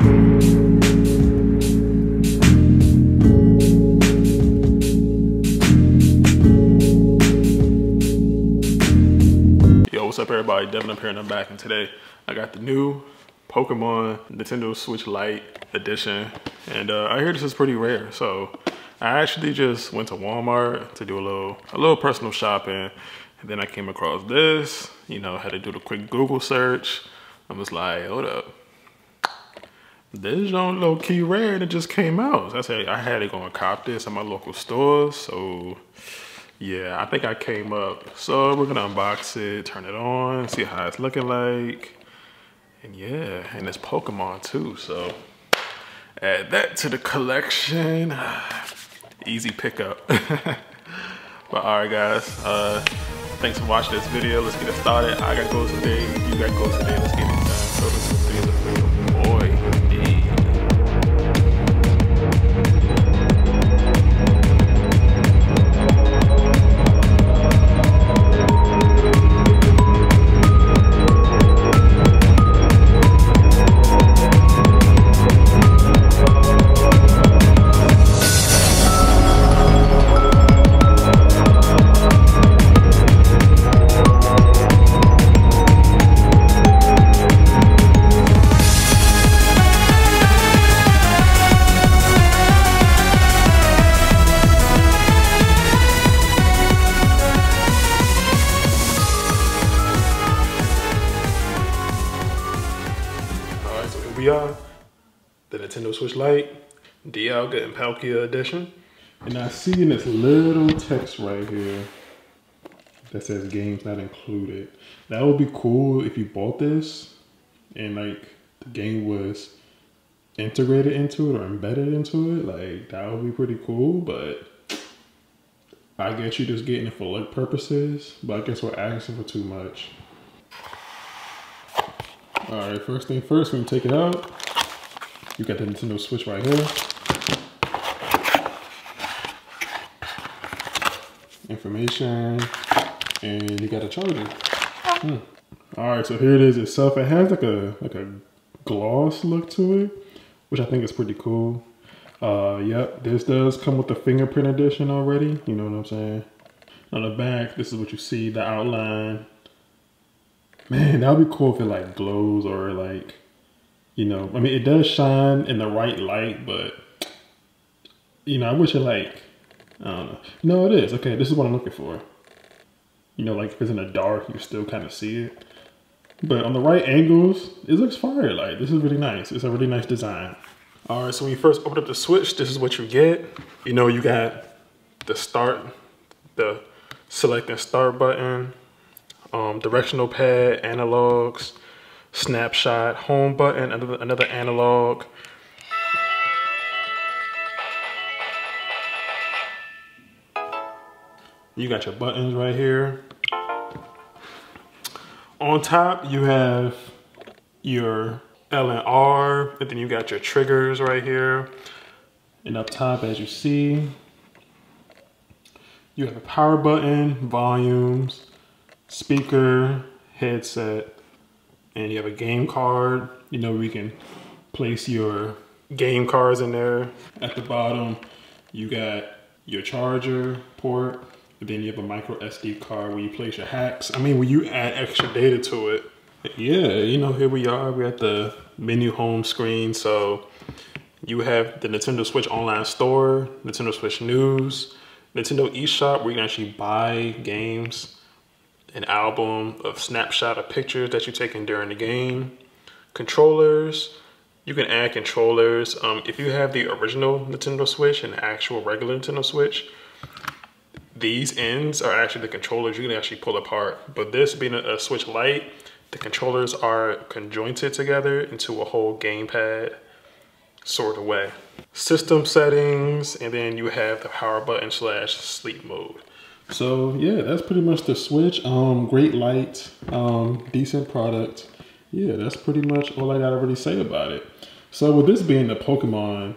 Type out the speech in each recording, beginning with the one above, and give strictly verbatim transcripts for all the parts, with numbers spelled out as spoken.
Yo, what's up everybody, Devin up here and I'm back, and today I got the new Pokemon Nintendo Switch Lite edition, and uh, I hear this is pretty rare, so I actually just went to Walmart to do a little a little personal shopping, and then I came across this. You know, had to do the quick Google search. I was like, hold up, this don't low key rare, and it just came out. So I said I had to go and cop this at my local store. So yeah, I think I came up. So we're gonna unbox it, turn it on, see how it's looking like, and yeah, and it's Pokemon too. So add that to the collection. Easy pickup. But alright guys, uh, thanks for watching this video. Let's get it started. I got goals today, you got goals today, let's get it done. So this is three of the video. The Nintendo Switch Lite, Dialga and Palkia edition. And I see in this little text right here that says games not included. That would be cool if you bought this and like the game was integrated into it or embedded into it. Like that would be pretty cool, but I guess you're just getting it for luck purposes, but I guess we're asking for too much. All right, first thing first, we're gonna take it out. You got the Nintendo Switch right here. Information, and you got a charger. Hmm. All right, so here it is itself. It has like a like a gloss look to it, which I think is pretty cool. Uh, yep, this does come with the fingerprint edition already. You know what I'm saying? On the back, this is what you see, the outline. Man, that would be cool if it like glows or like, you know, I mean, it does shine in the right light, but you know, I wish it like, I don't know. No, it is. Okay, this is what I'm looking for. You know, like if it's in the dark, you still kind of see it. But on the right angles, it looks fire. Like, this is really nice. It's a really nice design. All right, so when you first open up the Switch, this is what you get. You know, you got the start, the select and start button. Um, directional pad, analogs, snapshot, home button, another, another analog. You got your buttons right here. On top, you have your L and R, and then you got your triggers right here. And up top, as you see, you have a power button, volumes, speaker, headset, and you have a game card. You know, we can place your game cards in there. At the bottom, you got your charger port, and then you have a micro S D card where you place your hacks. I mean, when you add extra data to it. Yeah, you know, here we are, we're at the menu home screen. So you have the Nintendo Switch Online Store, Nintendo Switch News, Nintendo eShop, where you can actually buy games, an album of snapshot of pictures that you're taking during the game. Controllers, you can add controllers. Um, if you have the original Nintendo Switch and the actual regular Nintendo Switch, these ends are actually the controllers you can actually pull apart. But this being a, a Switch Lite, the controllers are conjointed together into a whole gamepad sort of way. System settings, and then you have the power button slash sleep mode. So yeah, that's pretty much the Switch. Um, great light, um, decent product. Yeah, that's pretty much all I gotta really say about it. So with this being the Pokemon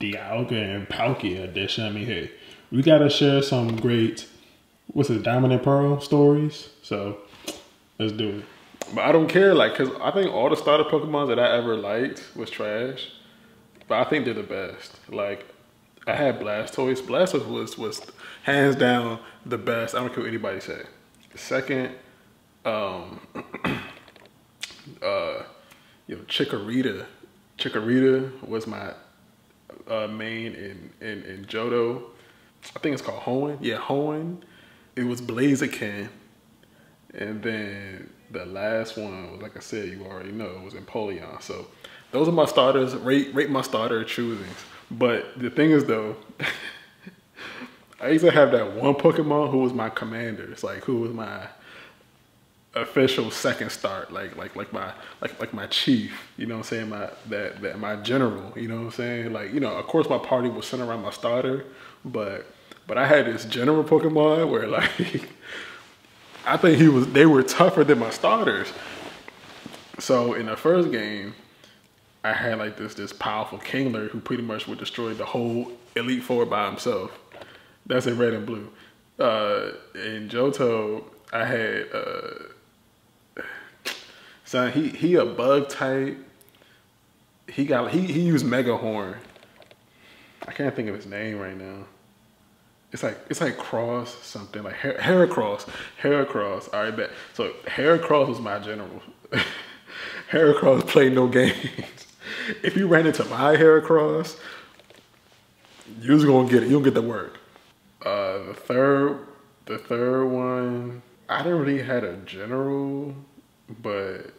Dialga and Palkia edition, I mean, hey, we gotta share some great, what's it, Diamond and Pearl stories. So let's do it. But I don't care, like, because I think all the starter Pokemon that I ever liked was trash. But I think they're the best. Like, I had Blastoise. Blastoise was, was hands down the best. I don't care what anybody say. Second, um, uh, you know, Chikorita. Chikorita was my uh, main in, in, in Johto. I think it's called Hoenn. Yeah, Hoenn. It was Blaziken. And then the last one was, like I said, you already know, it was Empoleon. So those are my starters. Rate, rate my starter choosings. But the thing is, though, I used to have that one Pokemon who was my commander. It's like, who was my official second start, like like like my like like my chief, you know what I'm saying, my that that my general, you know what I'm saying? Like, you know, of course my party was centered around my starter, but but I had this general Pokemon where, like, I think he was they were tougher than my starters. So in the first game, I had like this this powerful Kingler who pretty much would destroy the whole Elite Four by himself. That's in red and blue. Uh, in Johto, I had uh, son. He he a bug type. He got he he used Mega Horn. I can't think of his name right now. It's like it's like Cross something, like Her Heracross. Heracross. All right, bet. So Heracross was my general. Heracross played no games. If you ran into my Heracross, you was gonna get it. You don't get the work. Uh, the third, the third one, I didn't really had a general, but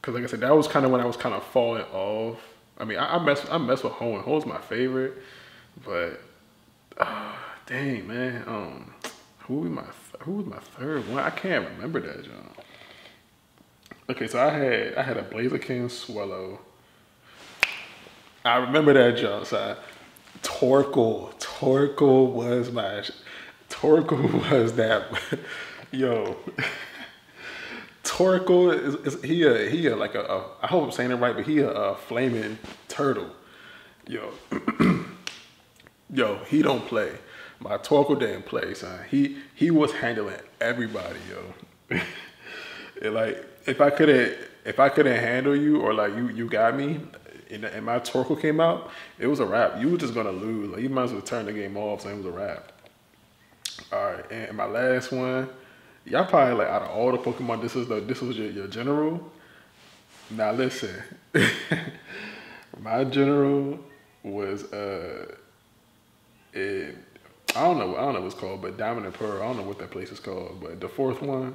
because like I said, that was kind of when I was kind of falling off. I mean, I, I mess, I mess with Hoenn. Hoenn's my favorite, but uh, dang man, um, who was my who was my third one? I can't remember that, John. Okay, so I had I had a Blaziken Swallow. I remember that, John. So I, Torkoal, Torkoal was my, Torkoal was that, yo, Torkoal is, is he a, he a, like a, a, I hope I'm saying it right, but he a, a flaming turtle, yo, yo, he don't play, my Torkoal didn't play, son, he, he was handling everybody, yo, it, like, if I couldn't, if I couldn't handle you, or like, you, you got me, and my Torkoal came out, it was a wrap. You were just gonna lose. Like, you might as well turn the game off, so it was a wrap. All right, and my last one, y'all probably like, out of all the Pokemon, this is the this was your, your general. Now listen, my general was uh, it, I don't know, I don't know what's called, but Diamond and Pearl. I don't know what that place is called, but the fourth one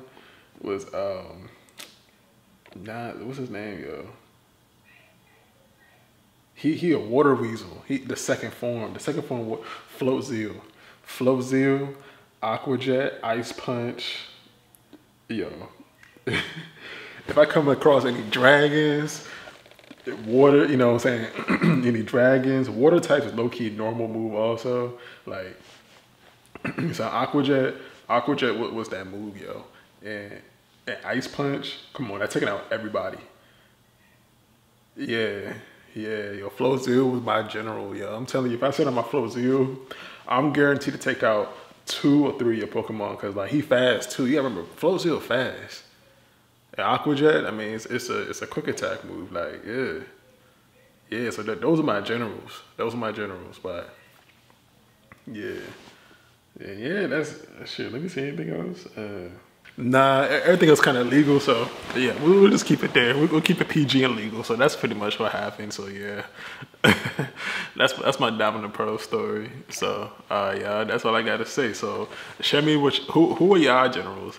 was um, not what's his name, yo. He he a water weasel. He the second form. The second form was Floatzel. Floatzel, Aqua Jet, Ice Punch. Yo. If I come across any dragons, water, you know what I'm saying? Any dragons. Water types is low-key normal move also. Like, so Aqua Jet, Aqua Jet what was that move, yo? And and Ice Punch, come on, that's taking out everybody. Yeah. Yeah, yo, Floatzel was my general, yo. I'm telling you, if I sit on my Floatzel, I'm guaranteed to take out two or three of your Pokemon, because, like, he fast, too. You gotta remember, Floatzel fast. And Aqua Jet, I mean, it's, it's, a, it's a quick attack move, like, yeah. Yeah, so that, those are my generals. Those are my generals, but, yeah. Yeah, yeah, that's, shit, let me see anything else. Uh, Nah, everything was kind of legal, so yeah, we'll, we'll just keep it there. We'll, we'll keep it P G and legal, so that's pretty much what happened. So yeah, that's that's my Diamond and Pearl story. So uh, yeah, that's all I gotta say. So share me which who who are y'all generals,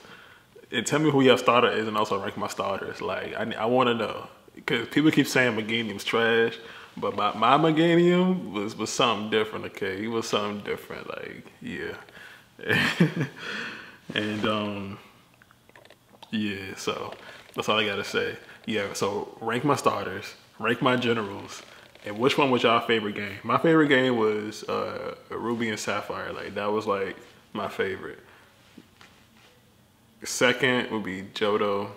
and tell me who y'all starter is, and also rank my starters. Like I I want to know, because people keep saying Meganium's trash, but my my Meganium was was something different. Okay, he was something different. Like yeah, and um. Yeah, so that's all I gotta say. Yeah, so rank my starters, rank my generals, and which one was y'all favorite game? My favorite game was uh, Ruby and Sapphire. Like that was like my favorite. Second would be Johto.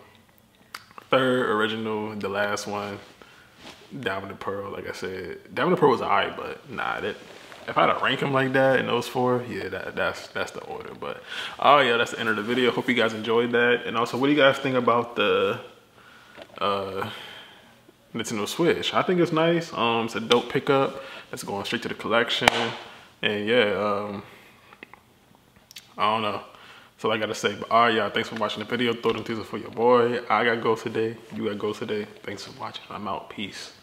Third original, the last one, Diamond and Pearl. Like I said, Diamond and Pearl was alright, but nah, that. If I had to rank them like that and those four, yeah, that, that's that's the order. But oh yeah, that's the end of the video. Hope you guys enjoyed that. And also, what do you guys think about the uh, Nintendo Switch. I think it's nice. Um, it's a dope pickup. It's going straight to the collection. And yeah, um, I don't know. So I gotta say, but all right, y'all, thanks for watching the video. Throw them teasers for your boy. I gotta go today. You gotta go today. Thanks for watching. I'm out. Peace.